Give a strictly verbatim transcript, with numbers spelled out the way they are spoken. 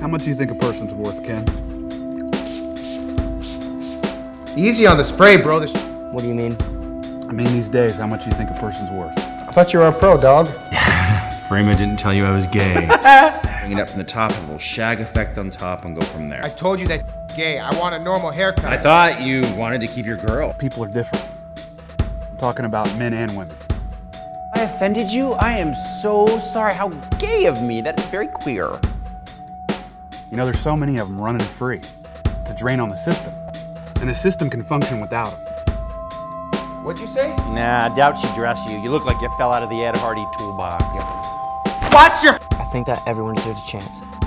How much do you think a person's worth, Ken? Easy on the spray, bro. There's... What do you mean? I mean these days, how much do you think a person's worth? I thought you were a pro, dog. Frama didn't tell you I was gay. Bring it up from the top, a little shag effect on top, and go from there. I told you that gay. I want a normal haircut. I thought you wanted to keep your girl. People are different. I'm talking about men and women. I offended you? I am so sorry. How gay of me. That is very queer. You know, there's so many of them running free. It's a drain on the system. And the system can function without them. What'd you say? Nah, I doubt she dressed you. You look like you fell out of the Ed Hardy toolbox. Yep. Watch your- I think that everyone deserves a chance.